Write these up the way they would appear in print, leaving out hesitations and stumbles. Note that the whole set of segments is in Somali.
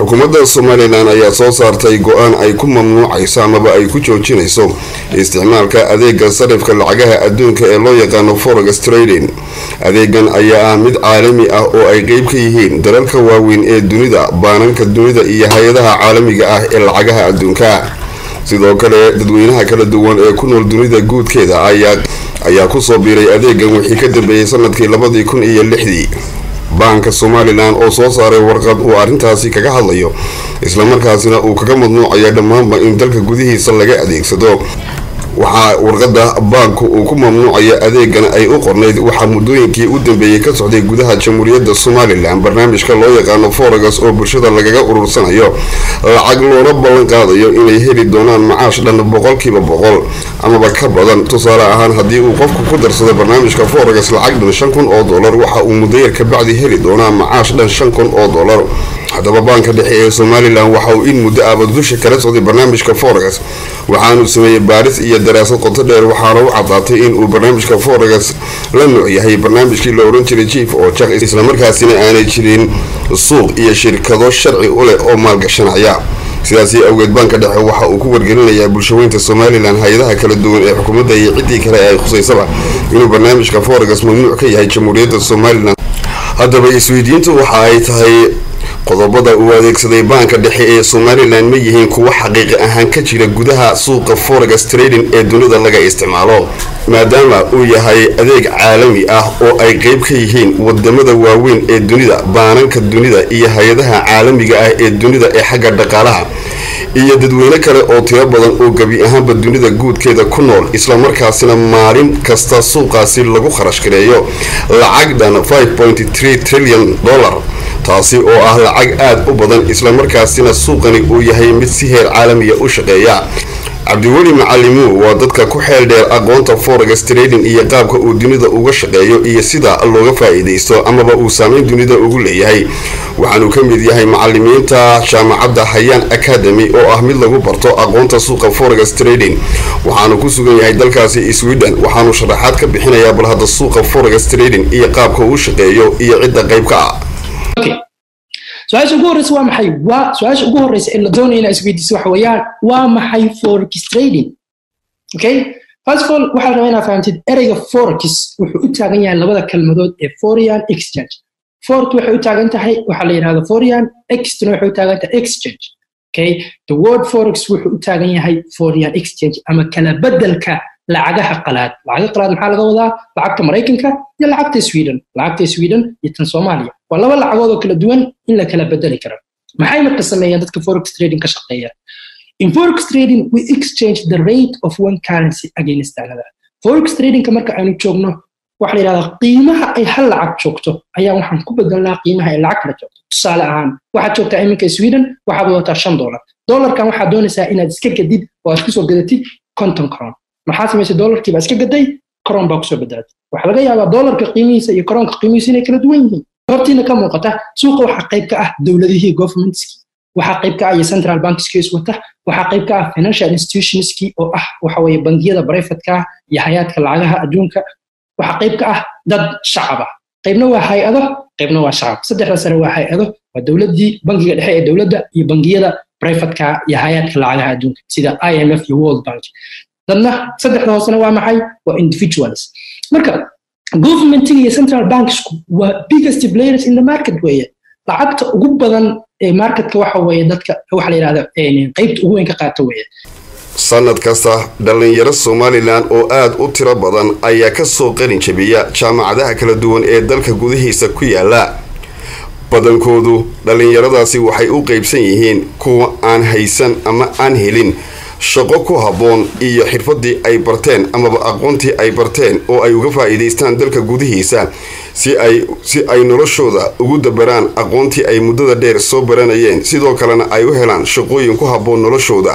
حكومة الصوماليلاند ayaa soo saartay go'aan ay ku mamnuucayso ama ay ku joojinayso isticmaalka adeega sarifka lacagaha adduunka ee loo yaqaan forex trading adeegan ayaa mid caalami ah oo ay qayb ka yihiin dalalka waaweyn ee dunida baananka dunida iyo hay'adaha caalamiga ah ee lacagaha adduunka sidoo kale dadweynaha kala duwan ee ku nool dunida guudkeeda ayaa ku soo biiray adeegan wixii ka dambeeyay sanadkii 2006 banka Soomaaliland oo soo saaray warqad oo arintaasi kaga hadlayo isla markaasina uu kaga mamnuucay dhamaanba in dalka gudihiisa laga adeegsado waxa warqada banku uu ku mamnuucay adeegan ay u qornayd waxa mudooyinkii u dambeeyay ka socday gudaha jamhuuriyadda Soomaaliland barnaamijka loo yaqaan forex oo bulshada lagaga urursanayo lacag loo ballan qaadayo inay heli doonaan macaash dhan 100% ama ka badan tusaale ahaan hadii uu qofku ku darsado barnaamijka forex lacag dhan $5 waxa uu mudooyir ka bacdi heli doonaa macaash dhan $5 hadaba banka dhexe ee Soomaaliland waxa uu in muddo aad u shaqeeyay socday barnaamijka forex waxaanu sameeyay baaris iyo دراسة قطة دير وحارو عطاتين وبرنامج كفورغس لأنه هي برنامج كي لورن تريجيف أو شق إسلام ركاسين أنا تشرين السوق هي شركة الشرعي أو مالك الشنعية سياسي أوجد بنك دح وح وكبر جنلي يا بلشوين الصومالي لأن هيدا هكلا الدول الحكومة ده يعدي كلا خصيصة إنه برنامج كفورغس ممنوع كي هي جمهورية الصومالي هذا بالسويدين توحيت هي qodobada uu adeegsaday banka dhexe ee Soomaaliland ma yihiin kuwa xaqiiqi ahaan ka jira gudaha suuqa forex trading ee dunida laga isticmaalo maadaama uu yahay adeeg caalami ah oo ay qayb ka yihiin wadamada waaweyn ee dunida baananka dunida iyo hay'adaha caalamiga ah ee dunida ee xagga dhaqaalaha iyo dadweyne kale oo tiro badan oo gabi ahaanba dunida guudkeeda ku nool isla markaasina maalin kasta suuqaasi lagu kharash gareeyo lacag dhan $5.3 trillion taasi oo ah lacag aad u badan isla markaasina suuqani uu yahay mid si heer caalami ah u shaqeeya cabdiweli macallimu waa dadka ku xeel dheer aqoonta forex trading iyo qaabka uu dunida uga shaqeeyo iyo sida looga faa'iideysto ama ba uu saameyn dunida ugu leeyahay waxaanu ka mid yahay macallimiinta jaamacadda Hayaan Academy oo ah mid lagu barto aqoonta suuqa forex trading waxaanu ku sugan yahay dalkaasi Sweden waxaanu sharaxaad ka bixinayaa bal hadda suuqa forex trading iyo qaabka uu shaqeeyo iyo cidda qayb ka ah سؤال أقول رئيس وامحي وسؤال أقول رئيس إلا دون إلى إسبيدي سوح ويان وامحي فوركس تريدين أوكي first of all واحد رأينا فهمت إرجع فوركس وحقت تاجن يعني لبلا كلمة فوريان exchange فورت وحقت تاجن تحي وحلين هذا فوريان إكس وحقت تاجن exchange أوكي the word forex وحقت تاجن يعني فوريان exchange أما كلا بدل ك لعجها قلاد لعجها قلاد الحالة ذا لعجت أمريكا كا يلعجت السويدن لعجت السويدن يتن صوماليا والله ولا عجوا كل دول إلا كلا بدل كرام ما هي القصة يعني ذاتك فوركس تريدين كشقية in forex trading we exchange the rate of one currency against another forex trading كمرك عيني تشوفنا وحلي هذا قيمة أي حل عك شوكته أيام نحن كبد لا قيمة هي عك لشوكته سال عام واحد شوكت عيني كالسويدن واحد وترشان $1 كان واحد دون سائنا ديسك جديد وأشكسه جدتي كونتون كرام maxaa sameeyay $kii baaska gaday kron box badad waxa laga yaabaa $ka qiimiisa iyo kronka qiimiisa inay kala duwan yihiin hortiina ka muuqata suuqa waxa qayb ka ah dawladaha governmentski waxa qayb ka ah central banks wata waxa qayb ka ah financial institutionski oo ah waxa way bangiyada private-ka iyo hay'adaha lacagaha adduunka waxa qayb ka ah dad shacab ah qaybna waa hay'ado qaybna waa shacab saddexda sare waa hay'ado waa dawladii bangiga dhexe ee dawladda iyo bangiyada private-ka iyo hay'adaha lacagaha adduunka sida IMF iyo World Bank لأننا صدقنا وصلنا ومعي وإنديفيدوالز. مركب. government هي central banks و biggest players in the market ويا. لعبت جبلا market كواحد ويا دتك واحد لهذا يعني قيبت وين كقاعد ويا. سند كسر دلني رأس Soomaaliland أو أحد أطراف بدن أي كسر قرن شبيه شام عدها كلا دون دلك جوده سكويا لا. بدن كودو دلني رأسي وحي أقرب سنين كوا عن هيسن أما عن هيلين. shaqo ku haboon iyo xirfadii ay barteen ama aqoontii ay barteen oo ay uga faa'iideystaan dalka gudihiisa si ay noloshooda ugu dabaraan aqoontii ay muddada dheer soo baranayeen sidoo kale ay u helaan shaqooyin ku haboon noloshooda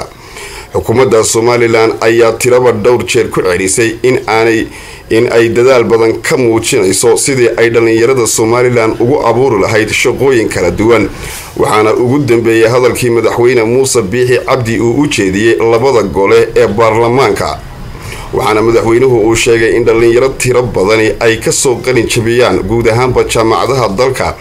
xukuumadda Soomaaliland ayaa tiraba dhowr jeer ku ceelisay in ay dadaal badan ka muujinayso sidii ay dhalinyarada Soomaaliland ugu abuuri lahayd shaqooyin kala duwan waxaana ugu dambeeyay hadalkii madaxweyne Muuse Bihi Cabdi uu u jeediyay labada gole ee baarlamaanka waxaana madaxweynuhu uu sheegay in dhalinyaro tiro badani ay ka soo qalin jabiyaan guud ahaanba jaamacadaha dalka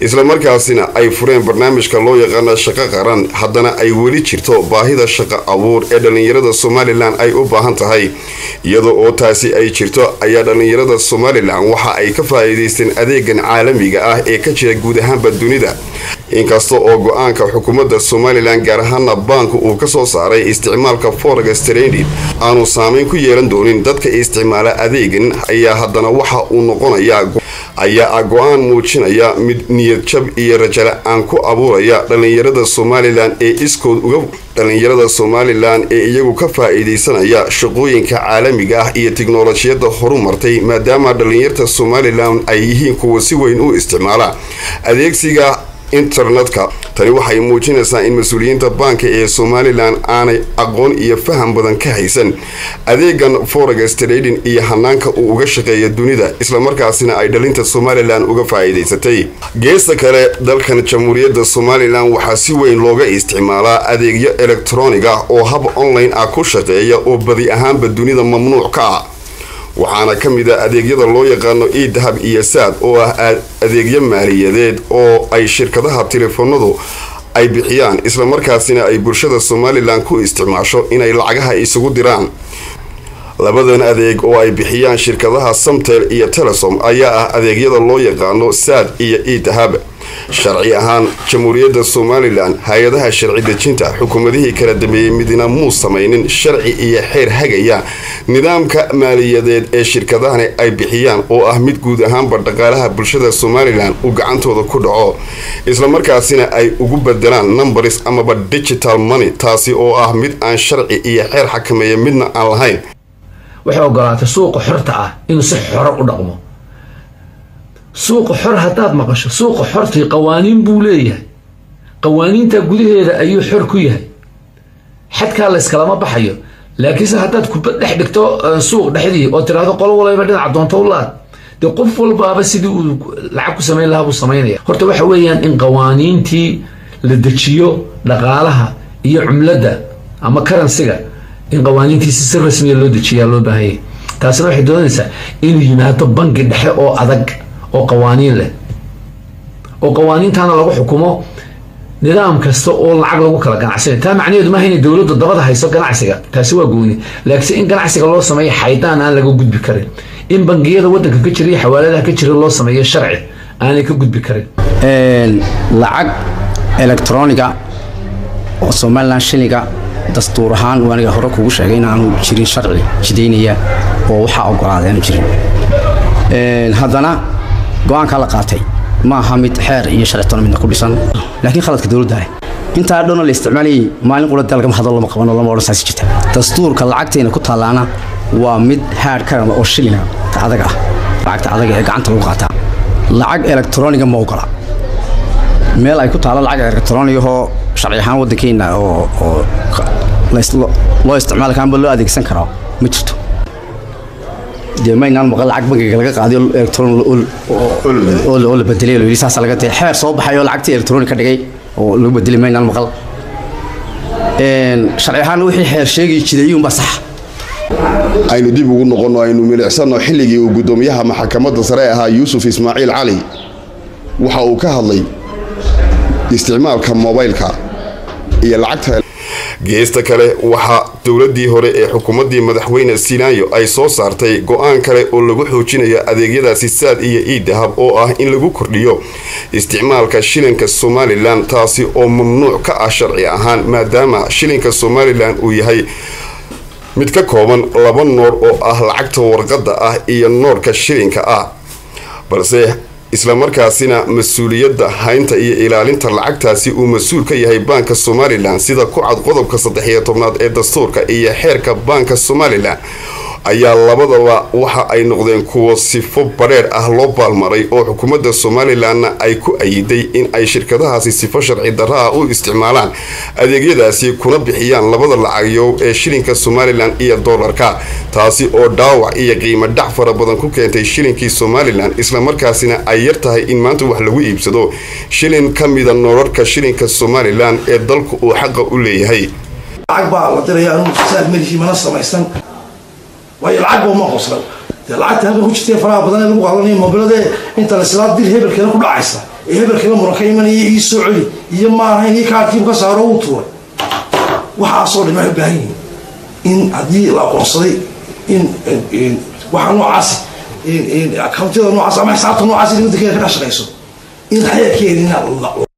isla markaasina ay fureen barnaamijka loo yaqaan shaqo qaran haddana ay weli jirto baahida shaqo abuur ee dhalinyarada Soomaaliland ay u baahan tahay iyadoo oo taasi ay jirto ayaa dhalinyarada Soomaaliland waxa ay ka faa'iideysteen adeegan caalamiga ah ee ka jira guud ahaanba dunida inkastoo oo go'aanka hukuumadda Soomaaliland gaar ahaan banku uu ka soo saaray isticmaalka forex trading aanu saameyn ku yeelan doonin dadka isticmaala adeegan ayaa haddana waxa uu noqonayaa ayaa go'aan muujinaya mid niyad jab iyo rajo la'aan ku abuuraya dhalinyarada Soomaaliland ee iskood uga dhalinyarada Soomaaliland ee iyagu ka faa'iideysanaya shaqooyinka caalamiga ah iyo tiknoolajiyada horumartay maadaama dhalinyarada Soomaaliland ay yihiin kuwa si weyn u isticmaala adeegsiga internetka tani waxay muujinaysaa in mas'uuliyiinta banka ee Soomaaliland aanay aqoon iyo faham badan ka haysan adeegan forex trading iyo hanaanka uu uga shaqeeyo dunida isla markaasina ay dhalinta Soomaaliland uga faa'iideysatay geesta kale dalkan jamhuuriyadda Soomaaliland waxa si weyn looga isticmaalaa adeegyo electronic ah oo hab online ah ku shaqeeya oo badi ahaanba dunida mamnuuc ka ah waxaana kamida adeegyada loo yaqaan e-dahab iyo saad oo ah adeegyo maaliyadeed oo ay shirkadaha telefoonadu ay bixiyaan isla markaasina ay bulshada Soomaaliland ku isticmaasho inay lacagaha isugu diraan labadan adeeg oo ay bixiyaan shirkadaha Samtel iyo Telesom ayaa ah adeegyada loo yaqaan saad iyo e-dahab sharci ahaan jamhuuriyadda Soomaaliland hay'adaha sharci dejinta xukuumadihii kala dambeeyay midna muu sameeynin sharci iyo xeer hagaya nidaamka maaliyadeed ee shirkadahan ay bixiyaan oo ah mid guud ahaanba dhaqaalaha bulshada Soomaaliland u gacantooda ku dhaco isla markaasina ay ugu bedelaan numbers ama digital money taasi oo ah mid aan sharci iyo xeer xakameeyo midna aan lahayn waxa ogolaatay suuqa xorta ah inuu si xor u dhaqmo سوق حر هتاد مقاش سوق حر في قوانين بولية قوانين تجودية أيو حر كويه حد كالس كلامه بحيو لكن إذا هتاد كبت نحدك تو سوق نحدي وترى هذا قالوا ولا يبدأ عبدون طولات تقف الباب بس دو لعكوا سمين لها وسمينية خرت وحويا إن قوانين تي للدشيو لقالها هي عملة ده أما كرن سجى إن قوانين تي سر رسمية للدشيا لو بهاي تاسر واحد دونيسا إن ينهت بنك دحى أو أذك oo qawaaniin leh oo qawaaniintaana lagu xukumo nidaam kasta oo lacag lagu kala ganacsan taa macnaheedu ma aha in dawladda dabada hayso ganacsiga taasi waa gooni laakiin in ganacsiga loo sameeyo xaydaan aan laga gudbi karin in bangiyada wadanka ka jira xawaaladaha ka jira loo sameeyo sharci aan ka gudbi karin lacag elektronika oo Soomaaliland shiliga dastuur ahaan waaniga hore kugu sheegay in aanu jirin sharci jideynaya oo waxa ogolaadeen jirin hadana go'aan kala qaatay ma hamid xeer iyo sharcitaan midna ku dhisan laakiin khaladka dawladda inta dhoon la isticmaalay maalin qura dalka ma hadal lama qaban lama oran saasi jirta dastuurka lacagteena ku taalaana waa mid haar karan oo shilin ah adaga lacagta adaga ee gacanta lagu qaata lacag elektroniga ma ogola meel ay ku taala lacag elektroniga oo sharci ahaan wadankeena oo la isticmaal kan bal loo adeegsan karo ma jirto دماغنا مقال عقبة كذا قاعد يقول إلكترون أول أول أول بديله اللي لسه سلقت حير صوب حيول عقتي إلكترون كذا جاي ولو بديله ماينا مقال شريحان وحي حير شيء كذا يوم بصح أي ندي بقول نقولنا أي نميل إحساننا حلقي وجودهم ياها محكمة سرائها يوسف إسماعيل علي وحوكها الله استعمال كم موبايل كا يلعقتها geesta kale waxa dawladii hore ee xukuumadii madaxweynaha Sinaayo ay soo saartay go'aan kale oo lagu xoojinayo adeegyadaasi saad iyo e-dahab oo ah in lagu kordhiyo isticmaalka shilinka Soomaaliland taasi oo mamnuuc ka ah sharci ahaan maadaama shilinka Soomaaliland uu yahay mid ka kooban laba noor oo ah lacagta warqadda ah iyo noorka shilinka ah balse isla markaasina mas'uuliyadda haynta iyo ilaalinta lacagtaasi uu mas'uul ka yahay banka Soomaaliland sida ku cad qodobka 13aad ee dastuurka iyo xeerka banka Soomaaliland ayaa labadaba waxa ay noqdeen kuwo sifo bareer ah loo baalmaray oo xukuumadda Soomaaliland ay ku ayiday in ay shirkadahaasi sifo sharci darro ah u isticmaalaan adeegyadaasi kuna bixiyaan labada lacagow ee shilinka Soomaaliland iyo dollarka taasi oo dhaawac iyo qiimo dhac fara badan ku keentay shilinkii Soomaaliland isla markaasina ay yartahay in maanta wax lagu iibsado shilin ka mid ah noolarka shilinka Soomaaliland ee dalku uu xaq u leeyahay ويلعب وما خسر لعبت هذا كنت تفرع بدنا نروح على ما بلده أنت السلطات دي هبل كلام كل عيسى هبل كلام ركيم أنا يسعلي يما هني كاتب قصاره وطول وحصل ما يبهيني إن عدي لا قصري إن وحنو عصي إن أكمل تلا نو عصي ما يساعد نو عصي اللي بدك يا كلاش رئيسه إن حياة كيرنا الله.